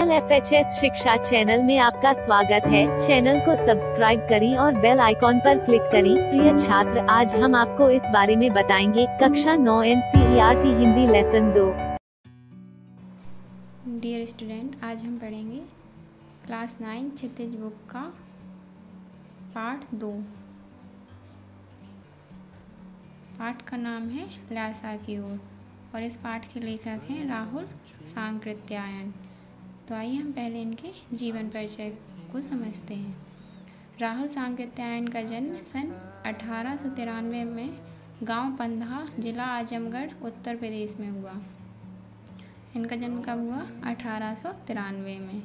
LFHS शिक्षा channel में आपका स्वागत है। चैनल को सब्सक्राइब करें और बेल आइकॉन पर क्लिक करें। प्रिय छात्र, आज हम आपको इस बारे में बताएंगे कक्षा 9 NCERT Hindi lesson 2। Dear student, आज हम पढ़ेंगे क्लास 9 क्षितिज बुक का पाठ 2। पाठ का नाम है ल्हासा की ओर और इस पाठ के लेखक हैं राहुल सांकृत्यायन। तो आइए हम पहले इनके जीवन परिचय को समझते हैं। राहुल सांकृत्यायन का जन्म सन 1893 में गांव पंधा, जिला आजमगढ़, उत्तर प्रदेश में हुआ। इनका जन्म कब हुआ? 1893 में।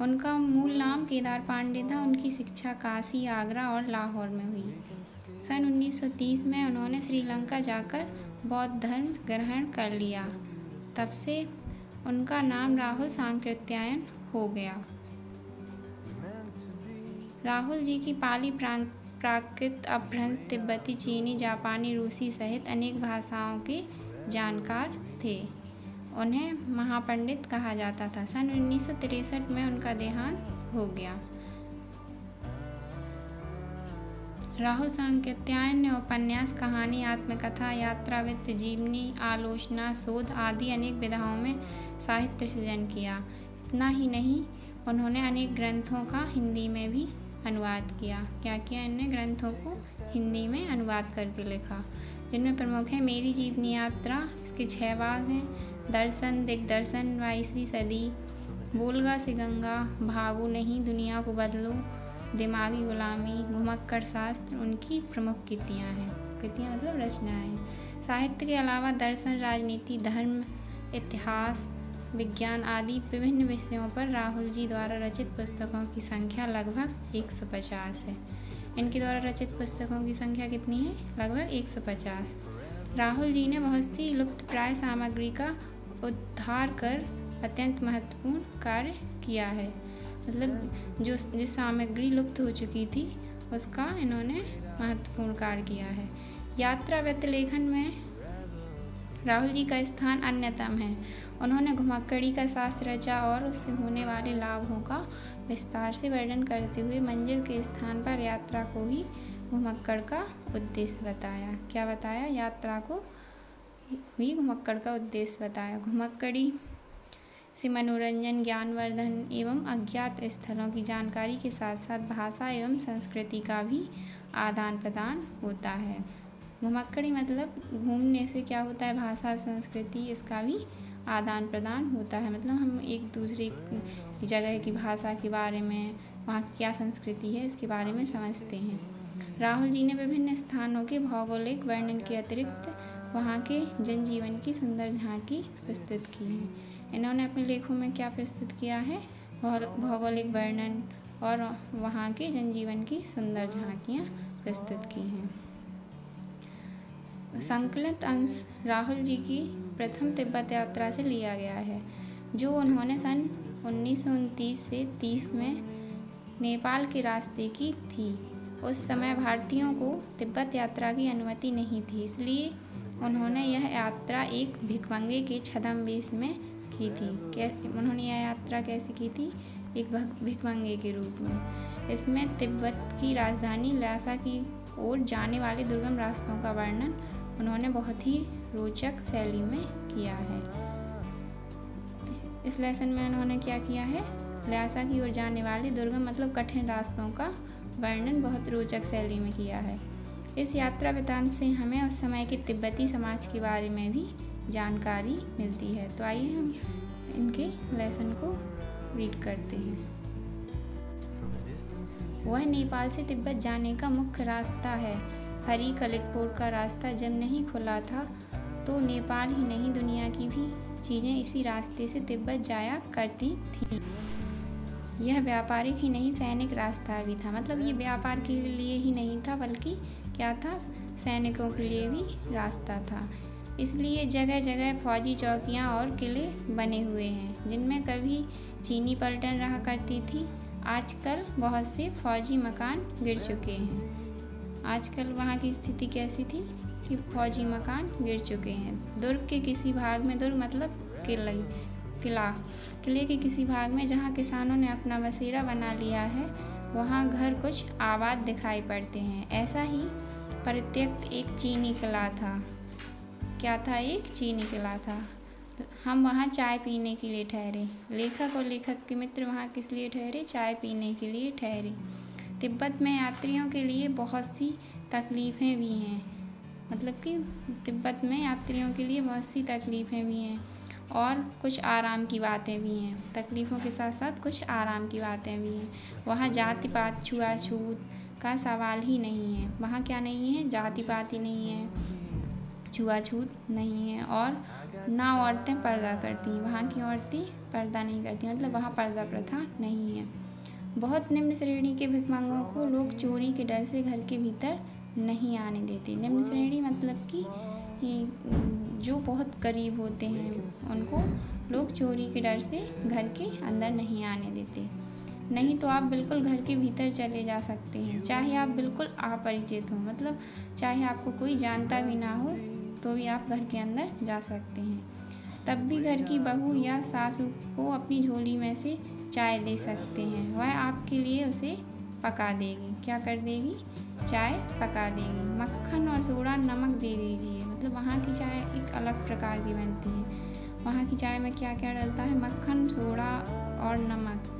उनका मूल नाम केदार पांडे था। उनकी शिक्षा काशी, आगरा और लाहौर में हुई। सन 1930 में उन्होंने श्रीलंका जाकर बौद्ध धर्म ग्रहण कर लिया। तब से उनका नाम राहुल सांकृत्यायन हो गया। राहुल जी की पाली, प्राकृत, अपभ्रंश, तिब्बती, चीनी, जापानी, रूसी सहित अनेक भाषाओं के जानकार थे। उन्हें महापंडित कहा जाता था। सन 1963 में उनका देहांत हो गया। राहुल सांकृत्यायन ने उपन्यास, कहानी, आत्मकथा, यात्रा, वित्त, जीवनी, आलोचना, शोध आदि अनेक विधाओं में साहित्य सृजन किया। इतना ही नहीं, उन्होंने अनेक ग्रंथों का हिंदी में भी अनुवाद किया। क्या किया? इन्होंने ग्रंथों को हिंदी में अनुवाद करके लिखा, जिनमें प्रमुख है मेरी जीवन यात्रा, इसके 6 भाग हैं, दर्शन, दिग् दर्शन, 22वीं सदी, बोलगा से गंगा, भागो नहीं, दुनिया को बदलो, दिमागी गुलामी, घुमक्कर शास्त्र उनकी प्रमुख कृतियाँ हैं। कृतियाँ मतलब रचनाएँ। साहित्य के अलावा दर्शन, राजनीति, धर्म, इतिहास, विज्ञान आदि विभिन्न विषयों पर राहुल जी द्वारा रचित पुस्तकों की संख्या लगभग 150 है। इनके द्वारा रचित पुस्तकों की संख्या कितनी है? लगभग 150। राहुल जी ने बहुत सी लुप्त प्राय सामग्री का उद्धार कर अत्यंत महत्वपूर्ण कार्य किया है। मतलब जिस सामग्री लुप्त हो चुकी थी उसका इन्होंने महत्वपूर्ण कार्य किया है। यात्रा वृत्त लेखन में राहुल जी का स्थान अन्यतम है। उन्होंने घुमक्कड़ी का शास्त्र रचा और उससे होने वाले लाभों का विस्तार से वर्णन करते हुए मंजिल के स्थान पर यात्रा को ही घुमक्कड़ का उद्देश्य बताया। क्या बताया? यात्रा को ही घुमक्कड़ का उद्देश्य बताया। घुमक्कड़ी से मनोरंजन, ज्ञानवर्धन एवं अज्ञात स्थलों की जानकारी के साथ साथ भाषा एवं संस्कृति का भी आदान प्रदान होता है। घुमक्कड़ी मतलब घूमने से क्या होता है? भाषा, संस्कृति, इसका भी आदान प्रदान होता है। मतलब हम एक दूसरे जगह की भाषा के बारे में, वहाँ की क्या संस्कृति है, इसके बारे में समझते हैं। राहुल जी ने विभिन्न स्थानों के भौगोलिक वर्णन के अतिरिक्त वहाँ के जनजीवन की सुंदर झांकी प्रस्तुत की है। इन्होंने अपने लेखों में क्या प्रस्तुत किया है? भौगोलिक वर्णन और वहाँ के जनजीवन की सुंदर झांकियाँ प्रस्तुत की हैं। संकलित अंश राहुल जी की प्रथम तिब्बत यात्रा से लिया गया है, जो उन्होंने सन 1929 से 30 में नेपाल के रास्ते की थी। उस समय भारतीयों को तिब्बत यात्रा की अनुमति नहीं थी, इसलिए उन्होंने यह यात्रा एक भिखमंगे के छद्मवेश में की थी। कैसे उन्होंने यह यात्रा कैसे की थी? एक भिखमंगे के रूप में। इसमें तिब्बत की राजधानी ल्हासा की ओर जाने वाले दुर्गम रास्तों का वर्णन उन्होंने बहुत ही रोचक शैली में किया है। इस लेसन में उन्होंने क्या किया है? ल्हासा की ओर जाने वाले दुर्गम मतलब कठिन रास्तों का वर्णन बहुत रोचक शैली में किया है। इस यात्रा वृत्तांत से हमें उस समय के तिब्बती समाज के बारे में भी जानकारी मिलती है। तो आइए हम इनके लेसन को रीड करते हैं। वह नेपाल से तिब्बत जाने का मुख्य रास्ता है। हरी कलिटपोर का रास्ता जब नहीं खुला था तो नेपाल ही नहीं, दुनिया की भी चीज़ें इसी रास्ते से तिब्बत जाया करती थीं। यह व्यापारिक ही नहीं, सैनिक रास्ता भी था। मतलब ये व्यापार के लिए ही नहीं था, बल्कि क्या था? सैनिकों के लिए भी रास्ता था। इसलिए जगह जगह फौजी चौकियाँ और किले बने हुए हैं, जिनमें कभी चीनी पलटन रहा करती थी। आजकल बहुत से फौजी मकान गिर चुके हैं। आजकल वहाँ की स्थिति कैसी थी कि फौजी मकान गिर चुके हैं। दुर्ग के किसी भाग में, दुर्ग मतलब किले, किले के किसी भाग में जहाँ किसानों ने अपना बसेरा बना लिया है वहाँ घर कुछ आबाद दिखाई पड़ते हैं। ऐसा ही परित्यक्त एक चीनी किला था। क्या था? एक चीनी किला था। हम वहाँ चाय पीने के लिए ठहरे। लेखक और लेखक के मित्र वहाँ किस लिए ठहरे? चाय पीने के लिए ठहरे। तिब्बत में यात्रियों के लिए बहुत सी तकलीफ़ें भी हैं, मतलब कि तिब्बत में यात्रियों के लिए बहुत सी तकलीफ़ें भी हैं और कुछ आराम की बातें भी हैं। तकलीफ़ों के साथ साथ कुछ आराम की बातें भी हैं। वहाँ जाति पात छुआछूत का सवाल ही नहीं है। वहाँ क्या नहीं है? जाति पात ही नहीं है, छुआछूत नहीं है और ना औरतें पर्दा करती हैं। वहाँ की औरतें पर्दा नहीं करती, मतलब वहाँ पर्दा प्रथा नहीं है। बहुत निम्न श्रेणी के भिखमंगों को लोग चोरी के डर से घर के भीतर नहीं आने देते। निम्न श्रेणी मतलब कि जो बहुत गरीब होते हैं उनको लोग चोरी के डर से घर के अंदर नहीं आने देते। नहीं तो आप बिल्कुल घर के भीतर चले जा सकते हैं, चाहे आप बिल्कुल अपरिचित हो, मतलब चाहे आपको कोई जानता भी ना हो तो भी आप घर के अंदर जा सकते हैं। तब भी घर की बहू या सासू को अपनी झोली में से चाय दे सकते हैं। वह आपके लिए उसे पका देगी। क्या कर देगी? चाय पका देगी। मक्खन और सोडा नमक दे दीजिए, मतलब वहाँ की चाय एक अलग प्रकार की बनती है। वहाँ की चाय में क्या क्या डलता है? मक्खन, सोडा और नमक।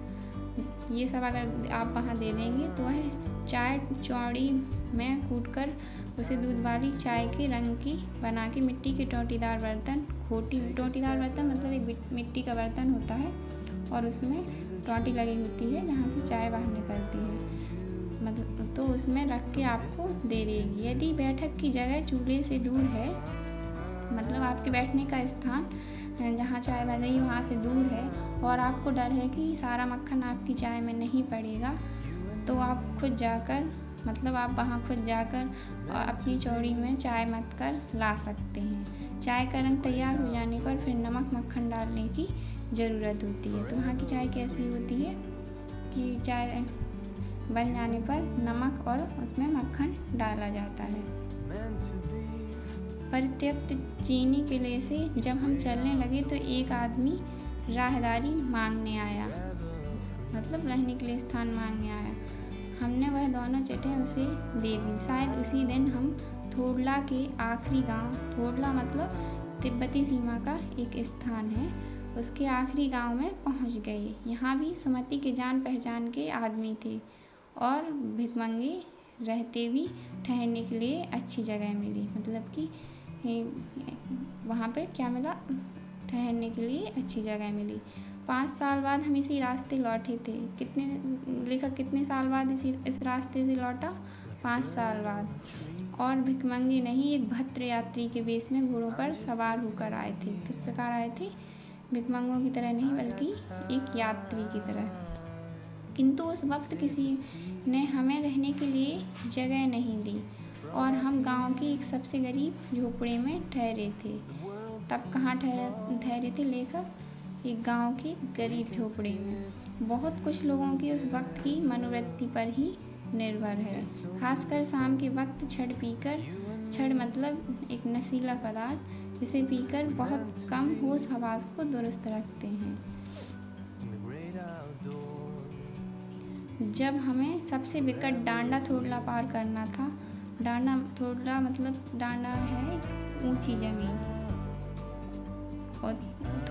ये सब अगर आप वहाँ दे देंगे तो वह चाय चौड़ी में कूटकर उसे दूध वाली चाय के रंग की बना के मिट्टी के टोटीदार बर्तन, टोटीदार बर्तन मतलब एक मिट्टी का बर्तन होता है और उसमें टोटी लगी होती है जहाँ से चाय बाहर निकलती है, मतलब तो उसमें रख के आपको दे देगी। यदि बैठक की जगह चूल्हे से दूर है, मतलब आपके बैठने का स्थान जहाँ चाय बन रही है वहाँ से दूर है और आपको डर है कि सारा मक्खन आपकी चाय में नहीं पड़ेगा, तो आप खुद जाकर, मतलब आप वहाँ खुद जाकर अपनी चौड़ी में चाय मत कर ला सकते हैं। चाय का रंग तैयार हो जाने पर फिर नमक मक्खन डालने की ज़रूरत होती है। तो वहाँ की चाय कैसी होती है कि चाय बन जाने पर नमक और उसमें मक्खन डाला जाता है। परित्यक्त चीनी किले से जब हम चलने लगे तो एक आदमी राहदारी मांगने आया, मतलब रहने के लिए स्थान मांगने आया। हमने वह दोनों चटें उसे दे दी। शायद उसी दिन हम थोंगला के आखिरी गांव, थोंगला मतलब तिब्बती सीमा का एक स्थान है, उसके आखिरी गांव में पहुंच गए। यहाँ भी सुमति के जान पहचान के आदमी थे और भिखमंगे रहते भी ठहरने के लिए अच्छी जगह मिली, मतलब कि वहाँ पे क्या मिला? ठहरने के लिए अच्छी जगह मिली। 5 साल बाद हम इसी रास्ते लौटे थे। कितने लेखक कितने साल बाद इस रास्ते से लौटा? 5 साल बाद। और भिखमंगे नहीं, एक भद्र यात्री के वेश में घोड़ों पर सवार होकर आए थे। किस प्रकार आए थे? भिखमंगों की तरह नहीं बल्कि एक यात्री की तरह। किंतु उस वक्त किसी ने हमें रहने के लिए जगह नहीं दी और हम गांव के एक सबसे गरीब झोपड़े में ठहरे थे। तब कहाँ ठहरे थे लेखक? एक गांव के गरीब झोपड़े में। बहुत कुछ लोगों की उस वक्त की मनोवृत्ति पर ही निर्भर है, खासकर शाम के वक्त छड़ पीकर, छड़ मतलब एक नशीला पदार्थ जिसे पीकर बहुत कम होश हवास को दुरुस्त रखते हैं। जब हमें सबसे विकट डांडा थोंगला पार करना था, डांडा थोंगला मतलब डांडा है ऊंची जमीन और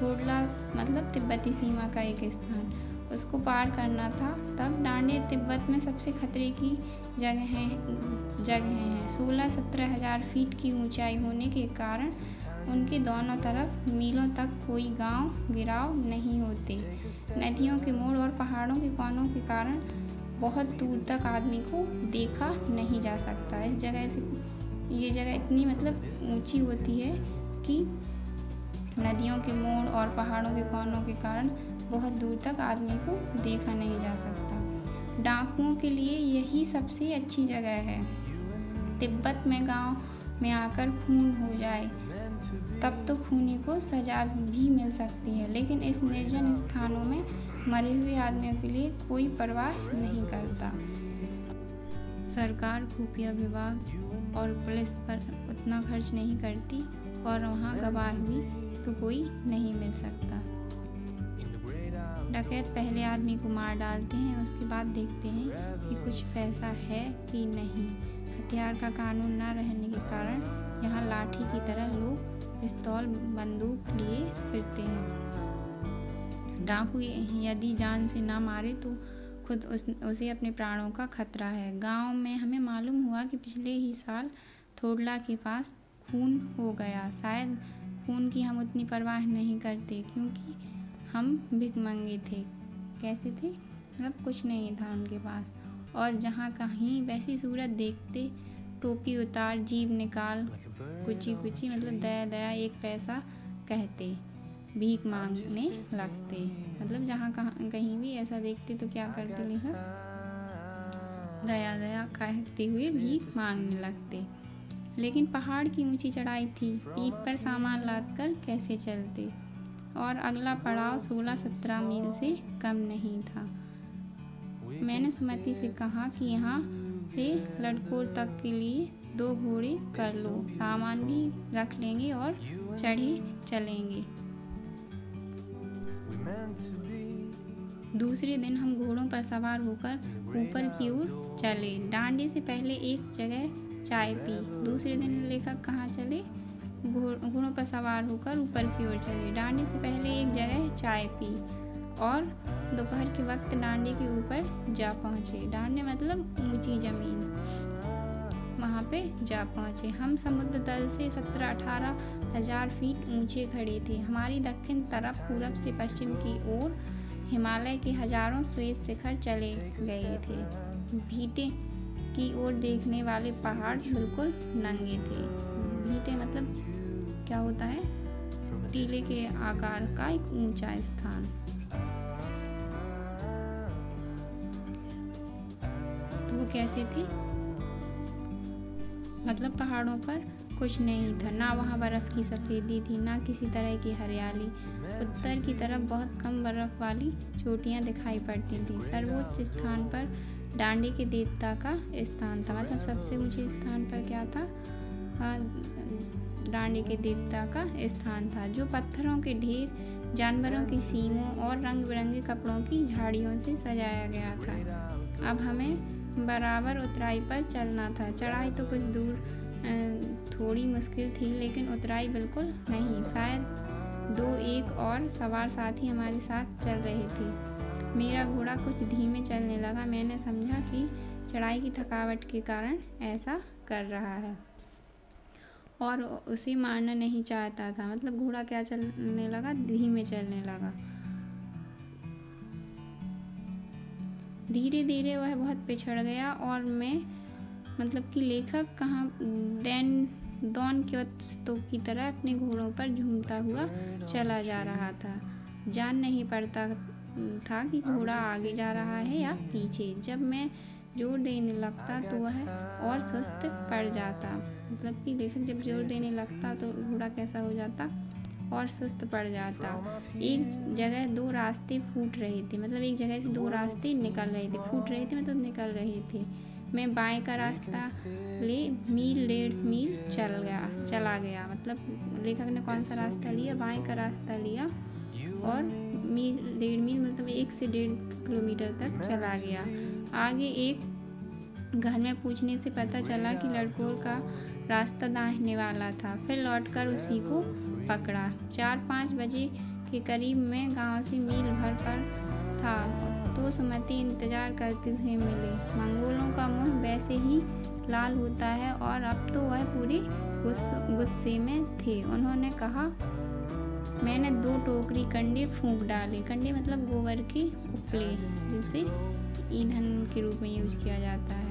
थोंगला मतलब तिब्बती सीमा का एक स्थान, उसको पार करना था। तब डांडे तिब्बत में सबसे खतरे की जगह हैं। 16-17 हज़ार फीट की ऊंचाई होने के कारण उनके दोनों तरफ मीलों तक कोई गांव गिराव नहीं होते। नदियों के मोड़ और पहाड़ों के कोनों के कारण बहुत दूर तक आदमी को देखा नहीं जा सकता। इस जगह से ये जगह इतनी मतलब ऊंची होती है कि नदियों के मोड़ और पहाड़ों के कोनों के कारण बहुत दूर तक आदमी को देखा नहीं जा सकता। डाकुओं के लिए यही सबसे अच्छी जगह है। तिब्बत में गांव में आकर खून हो जाए तब तो खूनी को सजा भी मिल सकती है, लेकिन इस निर्जन स्थानों में मरे हुए आदमियों के लिए कोई परवाह नहीं करता। सरकार खुफिया विभाग और पुलिस पर उतना खर्च नहीं करती और वहाँ गवाह भी तो कोई नहीं मिल सकता। डकैत पहले आदमी को मार डालते हैं, उसके बाद देखते हैं कि कुछ पैसा है कि नहीं। हथियार का कानून न रहने के कारण यहाँ लाठी की तरह लोग पिस्तौल बंदूक लिए फिरते हैं। डाकू यदि जान से ना मारे तो खुद उसे अपने प्राणों का खतरा है। गांव में हमें मालूम हुआ कि पिछले ही साल थोड़ला के पास खून हो गया। शायद खून की हम उतनी परवाह नहीं करते क्योंकि हम भिखमंगे थे। कैसे थे? मतलब कुछ नहीं था उनके पास। और जहाँ कहीं वैसी सूरत देखते टोपी उतार जीभ निकाल कुची कुची मतलब दया दया एक पैसा कहते भीख मांगने लगते। मतलब जहाँ कहीं भी ऐसा देखते तो क्या करते लिखा दया दया कहते हुए भीख मांगने लगते। लेकिन पहाड़ की ऊंची चढ़ाई थी, पीठ पर सामान लाद कर कैसे चलते। और अगला पड़ाव 16-17 मील से कम नहीं था। मैंने सुमति से कहा कि यहाँ से लड़कों तक के लिए 2 घोड़े कर लो, सामान भी रख लेंगे और चढ़े चलेंगे। दूसरे दिन हम घोड़ों पर सवार होकर ऊपर की ओर चले। डांडे से पहले एक जगह चाय पी। दूसरे दिन लेखक कहाँ चले? घोड़ों पर सवार होकर ऊपर की ओर चले। डांडे से पहले एक जगह चाय पी और दोपहर के वक्त डांडे के ऊपर जा पहुँचे। डांडे मतलब ऊंची जमीन, वहाँ पे जा पहुँचे। हम समुद्र तल से 17-18 हज़ार फीट ऊंचे खड़े थे। हमारी दक्षिण तरफ पूरब से पश्चिम की ओर हिमालय के हजारों श्वेत शिखर चले गए थे। भीटे की ओर देखने वाले पहाड़ बिल्कुल नंगे थे। भीटे मतलब क्या होता है? टीले के आकार का एक ऊंचा स्थान। तो वो कैसे थे? मतलब पहाड़ों पर कुछ नहीं था, ना वहाँ बर्फ़ की सफ़ेदी थी ना किसी तरह की हरियाली। उत्तर की तरफ बहुत कम बर्फ़ वाली चोटियाँ दिखाई पड़ती थीं। सर्वोच्च स्थान पर डांडे के देवता का स्थान था। मतलब सबसे ऊंचे स्थान पर क्या था? डांडे के देवता का स्थान था, जो पत्थरों के ढेर, जानवरों की सींगों और रंग बिरंगे कपड़ों की झाड़ियों से सजाया गया था। अब हमें बराबर उतराई पर चलना था। चढ़ाई तो कुछ दूर थोड़ी मुश्किल थी, लेकिन उतराई बिल्कुल नहीं। शायद 2-1 और सवार साथी हमारे साथ चल रहे थे। मेरा घोड़ा कुछ धीमे चलने लगा। मैंने समझा कि चढ़ाई की थकावट के कारण ऐसा कर रहा है और उसे मारना नहीं चाहता था। मतलब घोड़ा क्या चलने लगा? धीमे चलने लगा। धीरे धीरे वह बहुत पिछड़ गया और मैं मतलब कि लेखक कहाँ दौन क्योत्स्तों की तरह अपने घोड़ों पर झूमता हुआ चला जा रहा था। जान नहीं पड़ता था कि घोड़ा आगे जा रहा है या पीछे। जब मैं जोर देने लगता तो वह और सुस्त पड़ जाता। मतलब कि लेखक जब जोर देने लगता तो घोड़ा कैसा हो जाता? और सुस्त पड़ जाता। एक जगह 2 रास्ते फूट रहे थे। मतलब एक जगह से 2 रास्ते निकल रहे थे। फूट रहे थे मतलब निकल रहे थे। मैं बाएं का रास्ता ले 1-1.5 मील चला गया। मतलब लेखक ने कौन सा रास्ता लिया? बाएं का रास्ता लिया और 1-1.5 मील मतलब 1 से 1.5 किलोमीटर तक चला गया। आगे एक घर में पूछने से पता चला कि लड़कों का रास्ता दाहिने वाला था। फिर लौटकर उसी को पकड़ा। 4-5 बजे के करीब मैं गांव से मील भर पर था तो सुमति इंतज़ार करते हुए मिले। मंगोलों का मुंह वैसे ही लाल होता है और अब तो वह पूरे गुस्से में थे। उन्होंने कहा मैंने 2 टोकरी कंडे फूंक डाले। कंडे मतलब गोबर के उपले, जिसे ईंधन के रूप में यूज किया जाता है।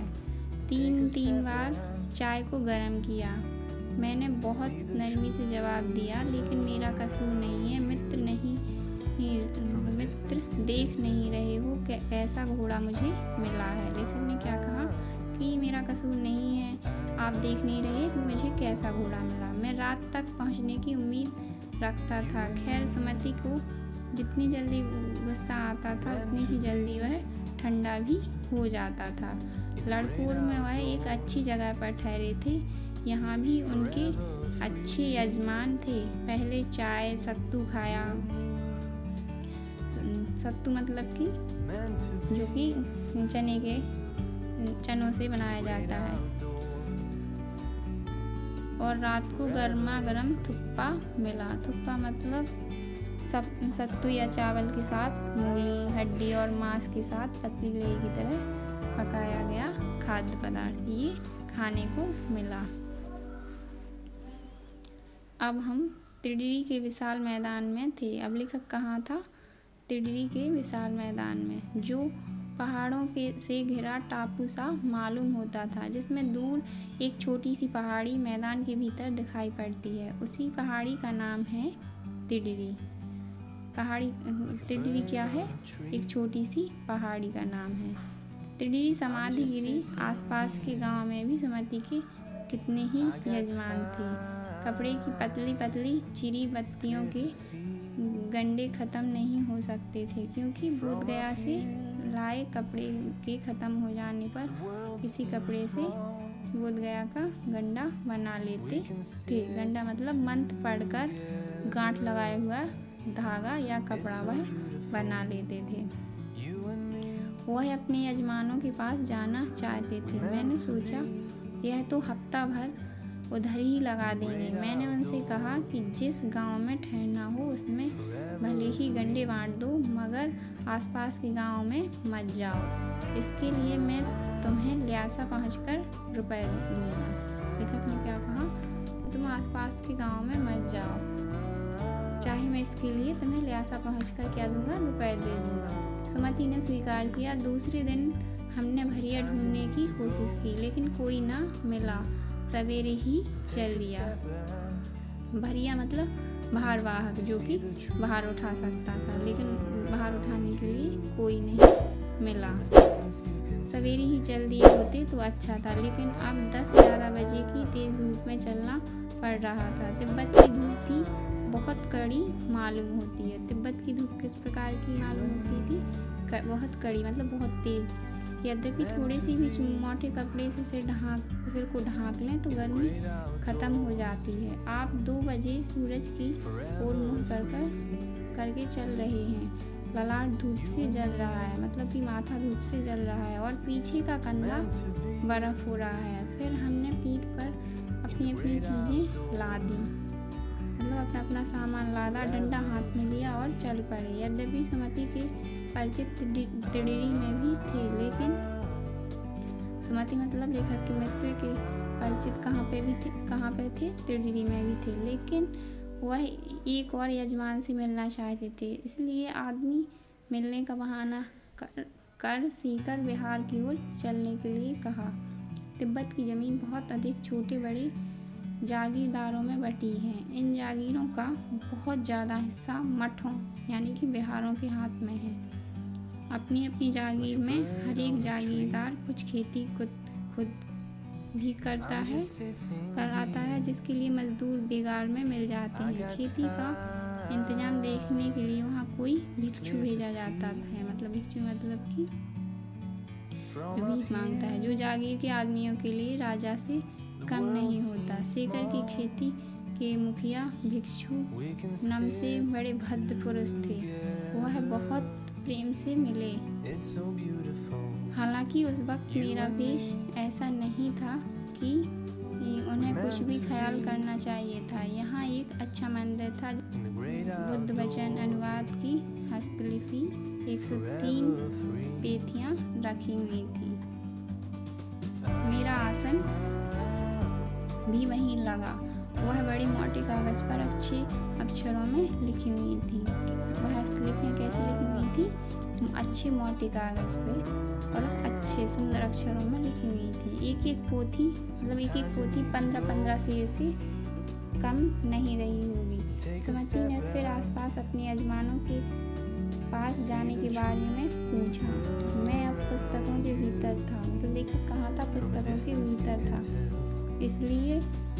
3-3 बार चाय को गर्म किया। मैंने बहुत नरमी से जवाब दिया, लेकिन मेरा कसूर नहीं है। मित्र देख नहीं रहे हो कैसा घोड़ा मुझे मिला है। लेखक ने क्या कहा कि मेरा कसूर नहीं है, आप देख नहीं रहे मुझे कैसा घोड़ा मिला। मैं रात तक पहुंचने की उम्मीद रखता था। खैर, सुमति को जितनी जल्दी गुस्सा आता था उतनी ही जल्दी वह ठंडा भी हो जाता था। लड़कों में वह एक अच्छी जगह पर ठहरे थे। यहाँ भी उनके अच्छे यजमान थे। पहले चाय सत्तू खाया, सत्तू मतलब कि जो कि चने के चनों से बनाया जाता है। और रात को गर्मा गर्म थुप्पा मिला। थुप्पा मतलब सत्तू या चावल के साथ मूली, हड्डी और मांस के साथ पतली लोई की तरह पकाया गया खाद्य पदार्थ ये खाने को मिला। अब हम तिडरी के विशाल मैदान में थे। अब लेखक कहाँ था? तिडरी के विशाल मैदान में, जो पहाड़ों के से घिरा टापू सा मालूम होता था, जिसमें दूर एक छोटी सी पहाड़ी मैदान के भीतर दिखाई पड़ती है। उसी पहाड़ी का नाम है तिडरी। पहाड़ी तिडरी क्या है? एक छोटी सी पहाड़ी का नाम है। तिडरी समाधि गिरी आसपास के गांव में भी सुमति के कितने ही यजमान थे। कपड़े की पतली पतली चिरी बत्तियों के गंडे ख़त्म नहीं हो सकते थे, क्योंकि बोधगया से लाए कपड़े के ख़त्म हो जाने पर किसी कपड़े से बोधगया का गंडा बना लेते थे। गंडा मतलब मंत्र पढ़कर गांठ लगाए हुआ धागा या कपड़ा वह बना लेते थे। वह अपने यजमानों के पास जाना चाहते थे। मैंने सोचा यह तो हफ्ता भर उधर ही लगा देंगे। मैंने उनसे कहा कि जिस गांव में ठहरना हो उसमें भले ही गंडे बांट दो, मगर आसपास के गांव में मत जाओ। इसके लिए मैं तुम्हें ल्हासा पहुंचकर रुपए दूंगा। लेखक ने क्या कहा? तुम आसपास के गांव में मत जाओ, चाहे मैं इसके लिए तुम्हें ल्हासा पहुंचकर क्या दूंगा? रुपए दे दूंगा। सुमति ने स्वीकार किया। दूसरे दिन हमने भरिया ढूंढने की कोशिश की, लेकिन कोई ना मिला। सवेरे ही चल दिया। भरिया मतलब भारवाहक, जो कि भार उठा सकता था, लेकिन भार उठाने के लिए कोई नहीं मिला। सवेरे ही चल दिए होते तो अच्छा था, लेकिन अब 10-11 बजे की तेज़ धूप में चलना पड़ रहा था। तिब्बत की धूप थी, बहुत कड़ी मालूम होती है। तिब्बत की धूप किस प्रकार की मालूम होती थी? बहुत कड़ी मतलब बहुत तेज। यद्यपि थोड़े से भी मोटे कपड़े से सिर को ढांक लें तो गर्मी ख़त्म हो जाती है। आप 2 बजे सूरज की ओर मुँह करके चल रहे हैं। ललाट धूप से जल रहा है, मतलब कि माथा धूप से जल रहा है और पीछे का कंधा बर्फ़ हो रहा है। फिर हमने पीठ पर अपनी अपनी चीज़ें ला दी, मतलब अपना अपना सामान लादा, डंडा हाथ में लिया और चल पड़े। यद्यपि सुमति के परिचित तिडरी में भी थे, लेकिन सुमति मतलब लेखक के मित्र के परिचित कहाँ पे थे? तिडरी में भी थे, लेकिन वह एक और यजमान से मिलना चाहते थे। इसलिए आदमी मिलने का बहाना कर सीकर बिहार की ओर चलने के लिए कहा। तिब्बत की ज़मीन बहुत अधिक छोटे बड़े जागीरदारों में बटी हैं। इन जागीरों का बहुत ज़्यादा हिस्सा मठों यानी कि बिहारों के हाथ में है। अपनी अपनी जागीर में हर एक जागीरदार कुछ खेती खुद भी कराता है, जिसके लिए मजदूर बेगार में मिल जाते हैं। खेती का इंतजाम देखने के लिए वहाँ कोई भिक्षु भेजा जाता है, मतलब भिक्षु मतलब कि भीख मांगता है, जो जागीर के आदमियों के लिए राजा से कम नहीं होता। सेकर की खेती के मुखिया भिक्षु नमसे बड़े भद्र पुरुष थे। वह बहुत प्रेम से मिले। हालांकि उस वक्त मेरा पेश ऐसा नहीं था कि उन्हें कुछ भी ख्याल करना चाहिए था। यहाँ एक अच्छा मंदिर था। बुद्ध वचन अनुवाद की हस्तलिपि 103 पेथियाँ रखी हुई थी। मेरा आसन भी वहीं लगा। वह बड़े मोटे कागज पर अच्छे अक्षरों में लिखी हुई थी। वह हस्तलिपियाँ कैसे लिखी हुई थी? अच्छे मोटे कागज पे और अच्छे सुंदर अक्षरों में लिखी हुई थी। एक एक पोथी 15-15 शेर से कम नहीं रही होगी। सुमति ने फिर आसपास अपने यजमानों के पास जाने के बारे में पूछा। मैं अब पुस्तकों के भीतर था, तो लेखक कहाँ था? पुस्तकों के भीतर था। इसलिए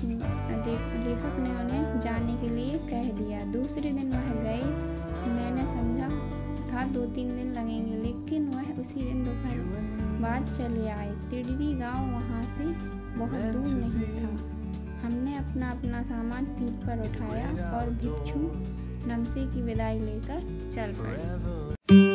लेखक ने उन्हें जाने के लिए कह दिया। दूसरे दिन वह गए। मैंने समझा था 2-3 दिन लगेंगे, लेकिन वह उसी दिन दोपहर बाद चले आए। तिडरी गांव वहां से बहुत दूर नहीं था। हमने अपना अपना सामान पीठ पर उठाया और भिक्षु नमसे की विदाई लेकर चल पड़े।